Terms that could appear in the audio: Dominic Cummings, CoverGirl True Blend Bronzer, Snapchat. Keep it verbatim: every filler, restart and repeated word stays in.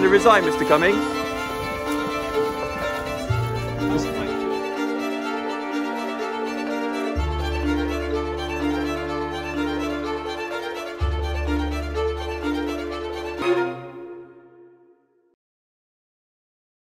going to resign, Mister Cummings?